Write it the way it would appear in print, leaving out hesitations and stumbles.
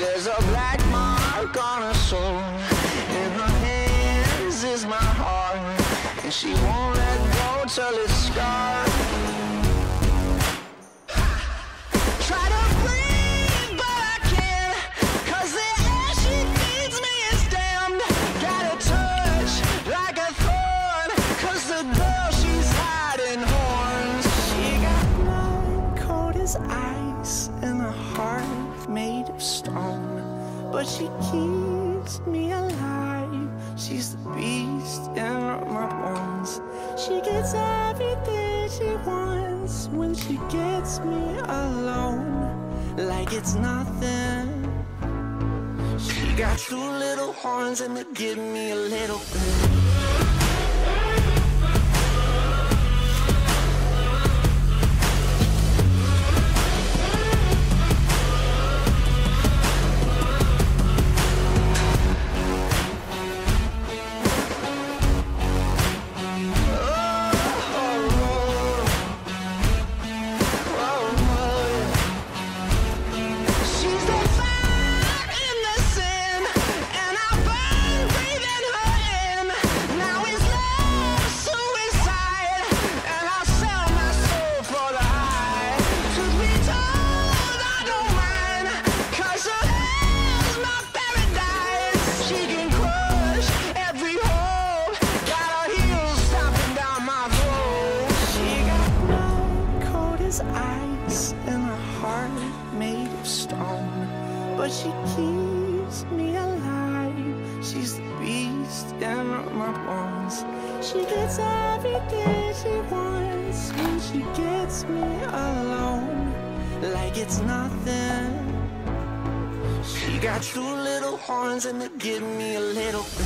There's a black mark on her soul. In her hands is my heart, and she won't let go till it's scarred. Try to breathe, but I can't, 'cause the air she feeds me is damned. Got a touch like a thorn, 'cause the girl, she's hiding horns. She got blood cold as ice and a heart made of stone, but she keeps me alive. She's the beast in my bones. She gets everything she wants when she gets me alone, like it's nothing. She got two little horns and they give me a little bit. Ice and a heart made of stone, but she keeps me alive. She's the beast in my bones. She gets everything she wants when she gets me alone, like it's nothing. She got two little horns and they give me a little.